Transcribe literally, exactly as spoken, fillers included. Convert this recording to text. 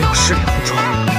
没有失联误撞。